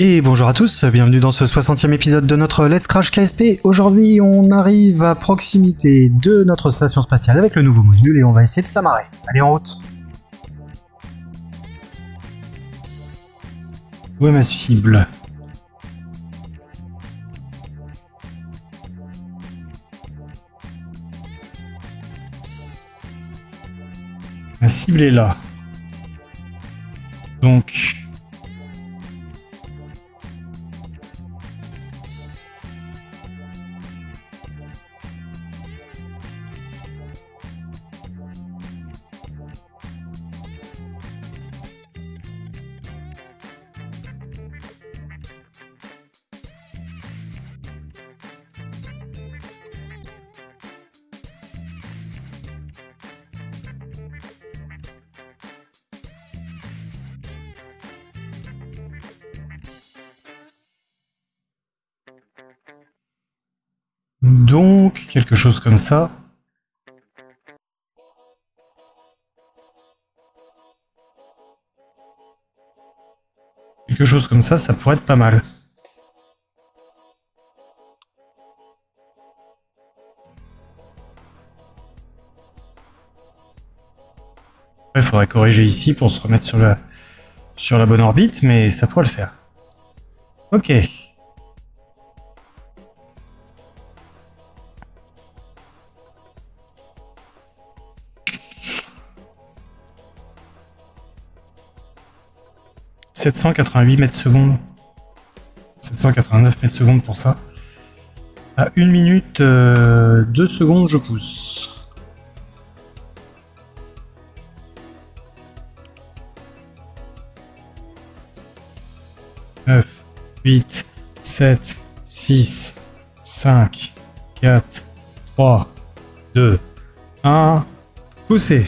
Et bonjour à tous, bienvenue dans ce 60e épisode de notre Let's Crash KSP. Aujourd'hui, on arrive à proximité de notre station spatiale avec le nouveau module et on va essayer de s'amarrer. Allez, en route. Où est ma cible ? Ma cible est là. Donc... donc, quelque chose comme ça. Quelque chose comme ça, ça pourrait être pas mal. Après, il faudrait corriger ici pour se remettre sur la bonne orbite, mais ça pourrait le faire. Ok. « 788 mètres secondes, 789 mètres secondes pour ça. À 1 minute 2 secondes, je pousse. « 9, 8, 7, 6, 5, 4, 3, 2, 1, poussez !»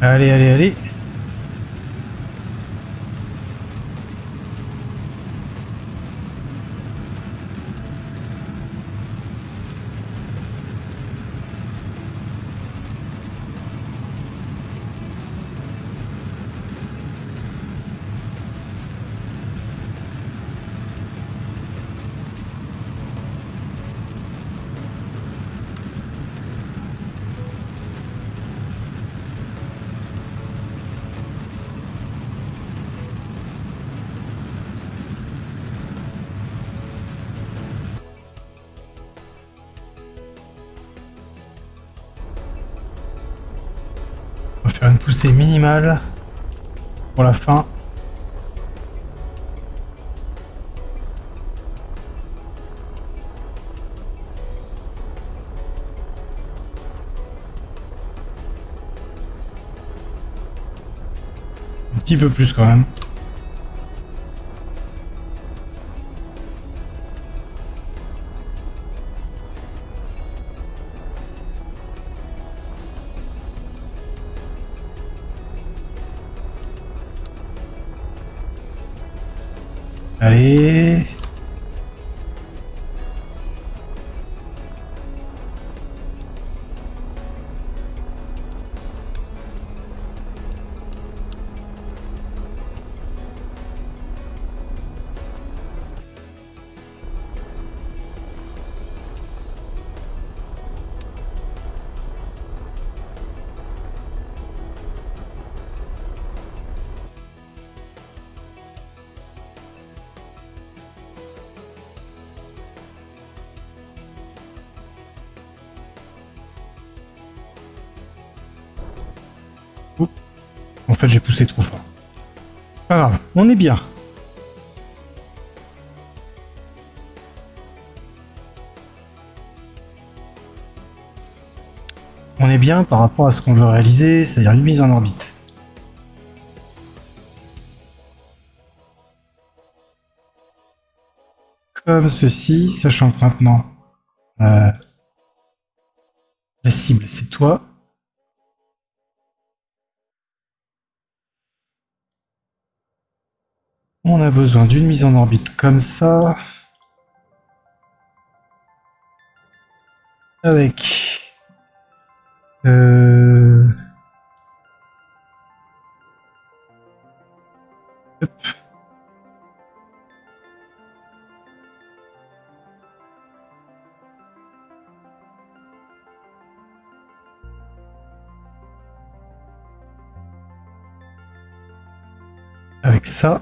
Allez, allez, allez. Faire une poussée minimale pour la fin. Un petit peu plus quand même. Allez. Oups. En fait, j'ai poussé trop fort. Pas grave, on est bien. On est bien par rapport à ce qu'on veut réaliser, c'est-à-dire une mise en orbite. Comme ceci, sachant que maintenant la cible c'est toi. On a besoin d'une mise en orbite comme ça. Avec ça.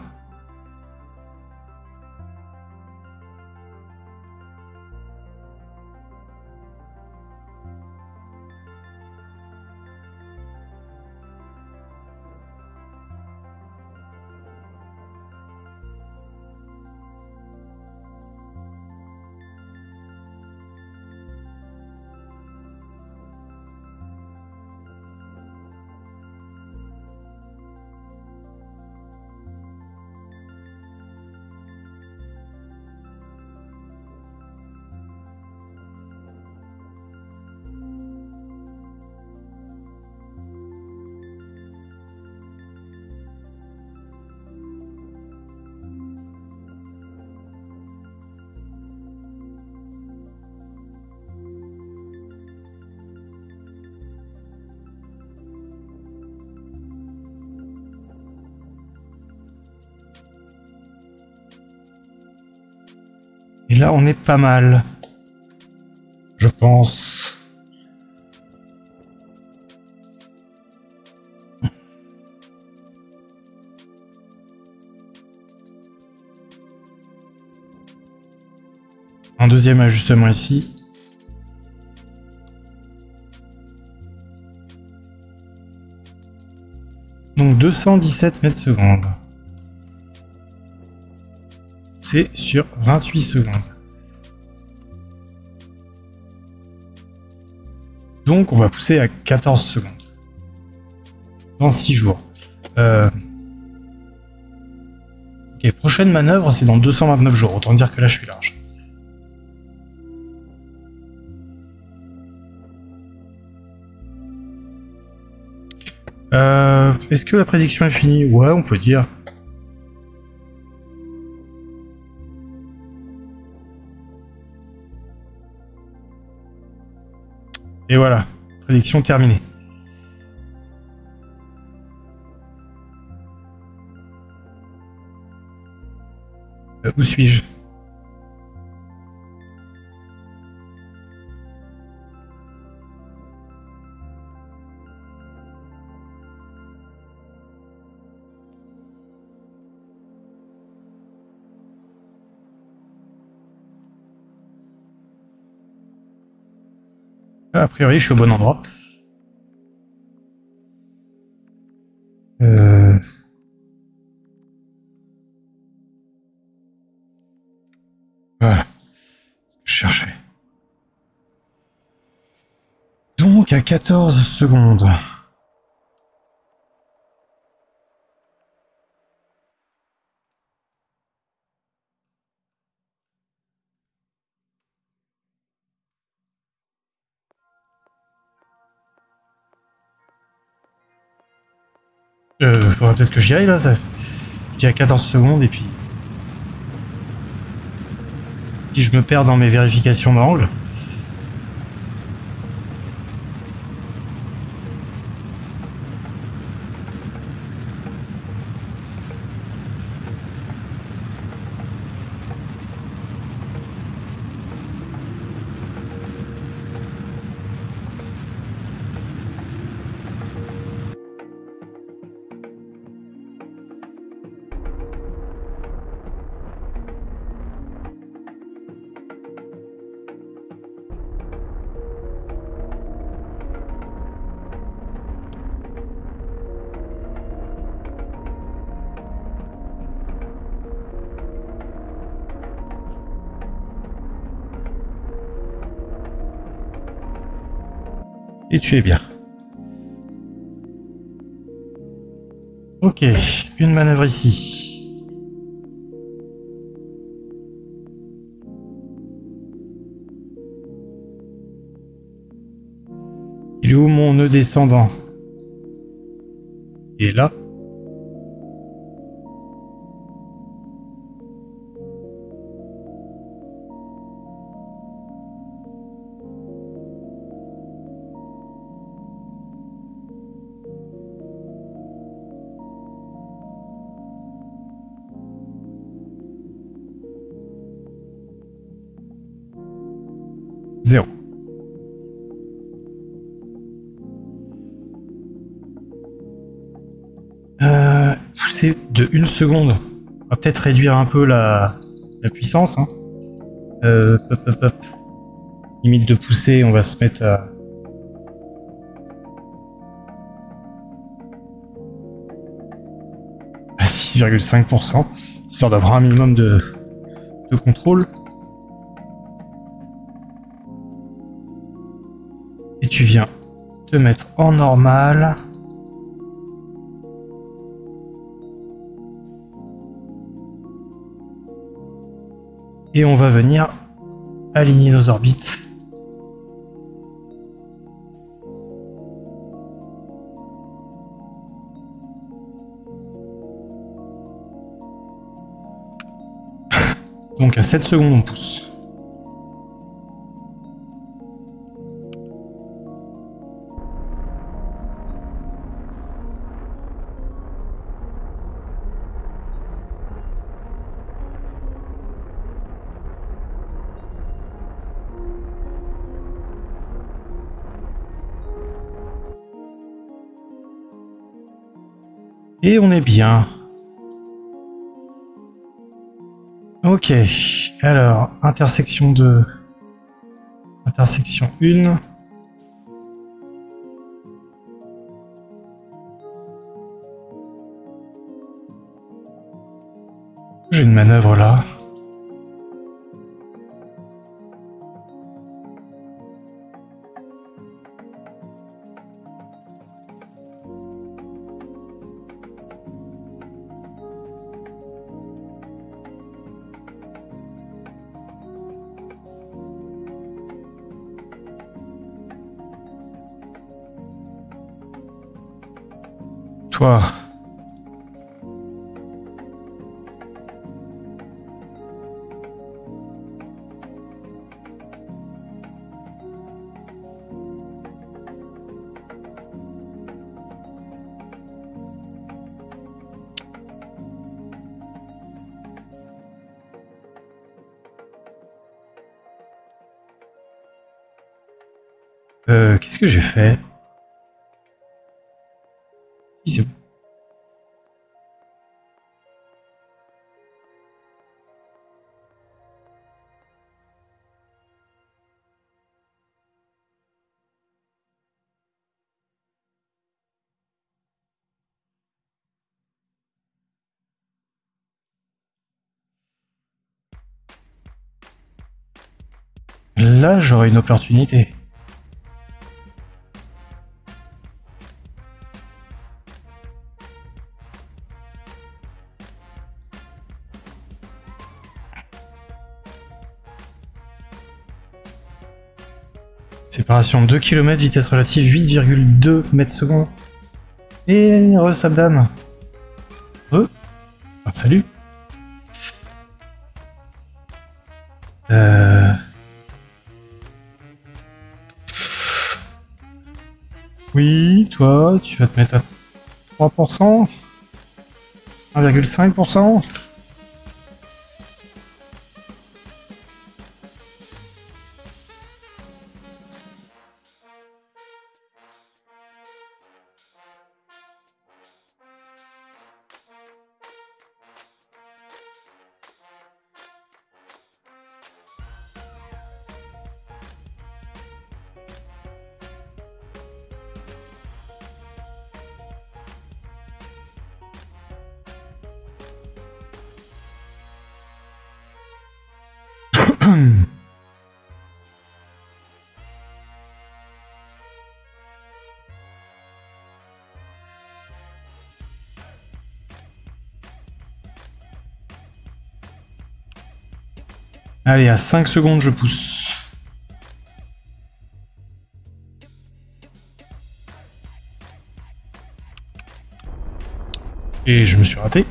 Et là, on est pas mal, je pense. Un deuxième ajustement ici. Donc 217 mètres secondes. C'est sur 28 secondes. Donc on va pousser à 14 secondes. Dans 6 jours. Ok, prochaine manœuvre, c'est dans 229 jours. Autant dire que là, je suis large. Est-ce que la prédiction est finie? Ouais, on peut dire. Et voilà, prédiction terminée. Où suis-je? A priori, je suis au bon endroit. Voilà. Je cherchais. Donc, à 14 secondes. Faudrait peut-être que j'y aille là, ça je dis à 14 secondes et puis si je me perds dans mes vérifications d'angle. si tu es bien. Ok, une manœuvre ici. Il est où mon nœud descendant? Il est là. De 1 seconde. On va peut-être réduire un peu la puissance. Hein. Limite de poussée, on va se mettre à... à 6,5%, histoire d'avoir un minimum de contrôle. Et tu viens te mettre en normal. Et on va venir aligner nos orbites. Donc à 7 secondes on pousse. Et on est bien. Ok, alors, intersection 2, intersection 1. J'ai une manœuvre là. Toi. Qu'est-ce que j'ai fait? Là, j'aurai une opportunité. Séparation 2 km, vitesse relative 8,2 m/s. Et re Sabdam. Re ah, salut. Oui, toi, tu vas te mettre à 3%, 1,5%. Allez, à 5 secondes, je pousse. Et je me suis raté.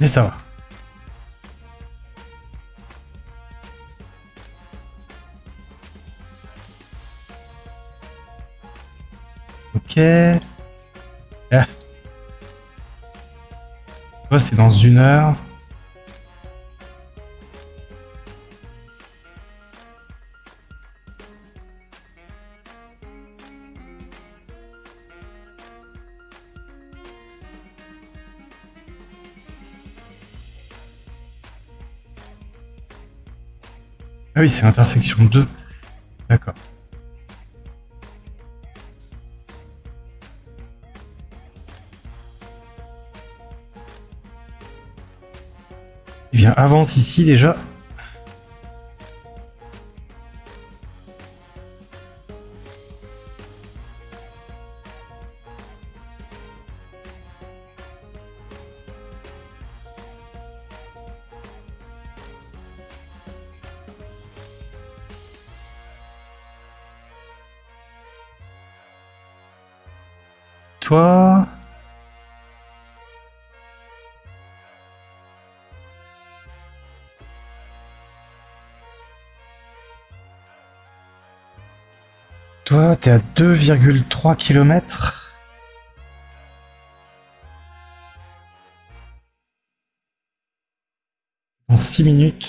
Mais ça va. Ok. Ah. Oh, c'est dans 1 heure. Ah oui, c'est l'intersection 2. D'accord. Eh bien, avance ici déjà. Toi. Toi, t'es à 2,3 km. En 6 minutes.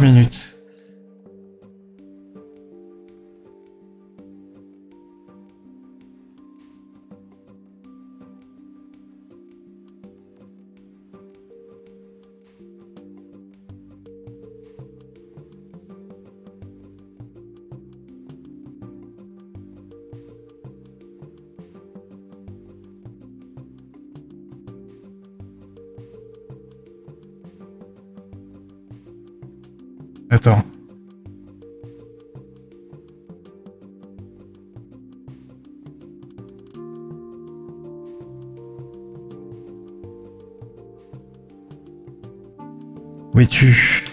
Minutes. Attends. Où es-tu?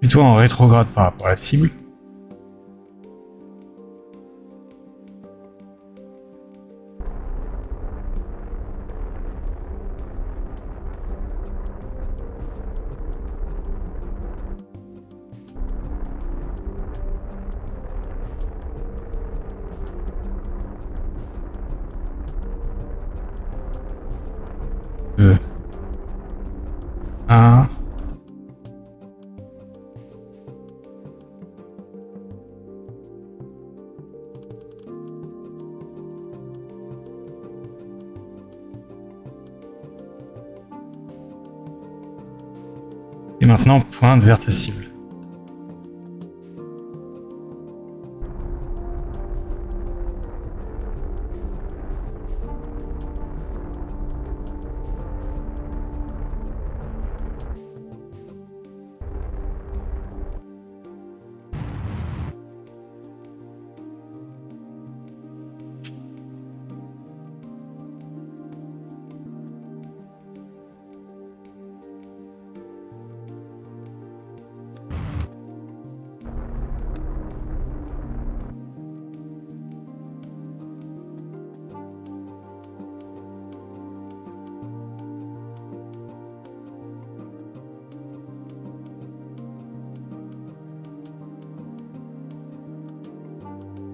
Plutôt en rétrograde par rapport à la cible. Et maintenant, pointe vers ta cible.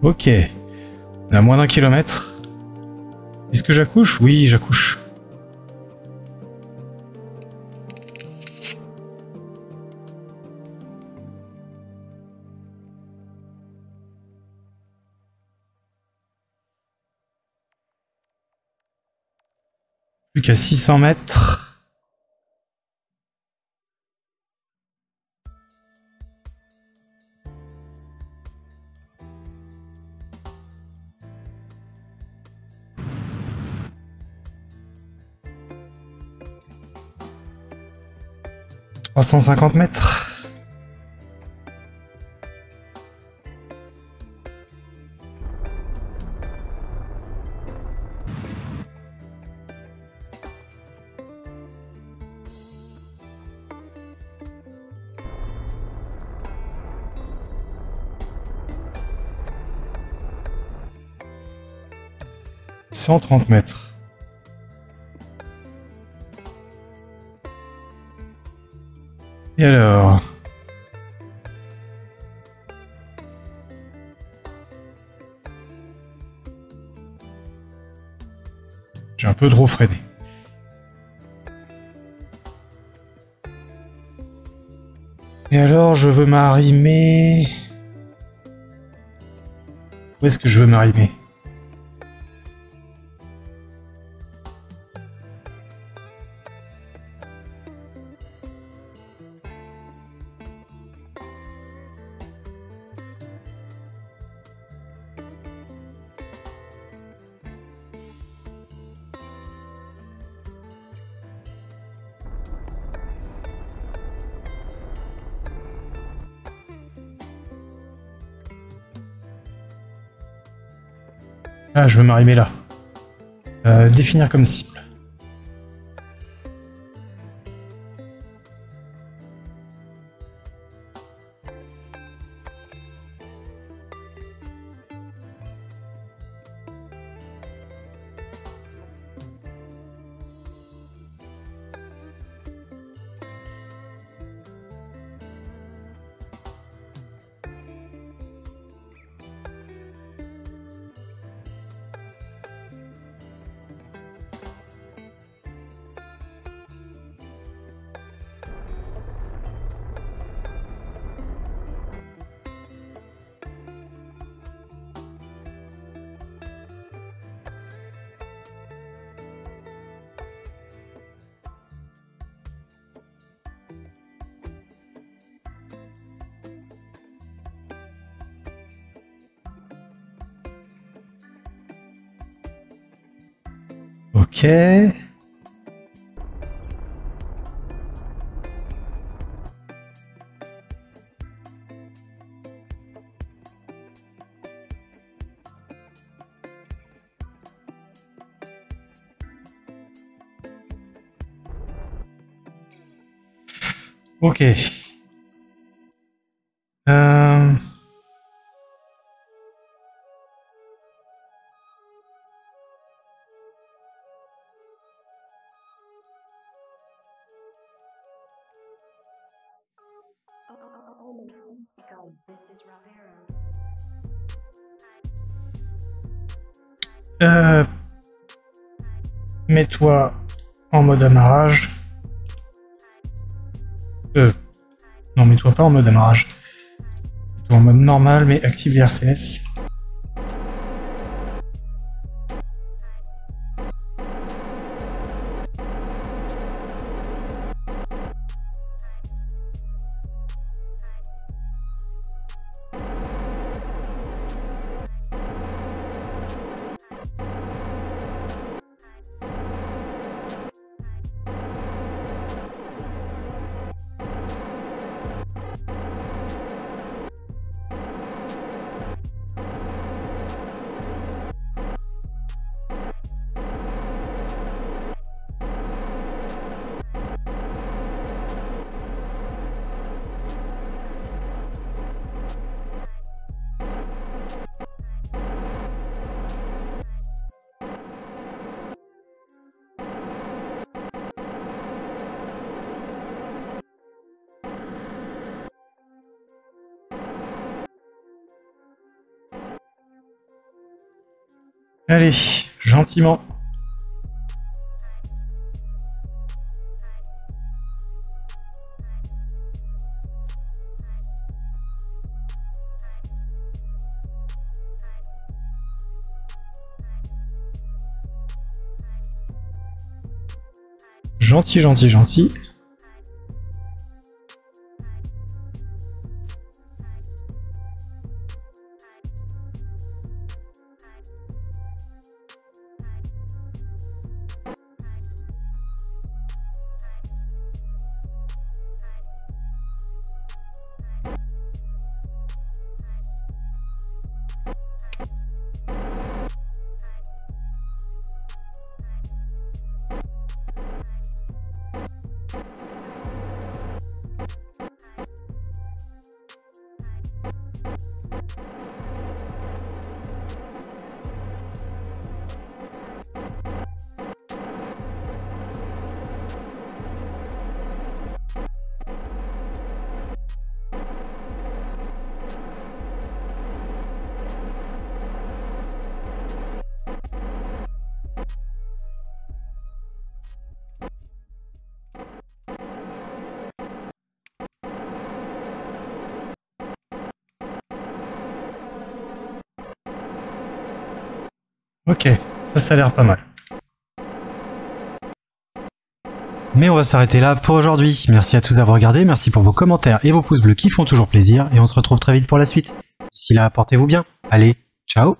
Ok. On a moins d'un kilomètre. Est-ce que j'accouche? Oui, j'accouche. Plus qu'à 600 mètres. « 350 mètres. « 130 mètres. » Et alors, j'ai un peu trop freiné. Et alors, je veux m'arrimer. Où est-ce que je veux m'arrimer? Ah, je veux m'arrimer là. Définir comme cible. Ok. Ok. Mets-toi en mode amarrage. Non, mets-toi pas en mode amarrage. Mets-toi en mode normal, mais active les RCS. Allez, gentiment. Gentil, gentil, gentil. Ok, ça a l'air pas mal. Mais on va s'arrêter là pour aujourd'hui. Merci à tous d'avoir regardé, merci pour vos commentaires et vos pouces bleus qui font toujours plaisir, et on se retrouve très vite pour la suite. D'ici là, portez-vous bien. Allez, ciao!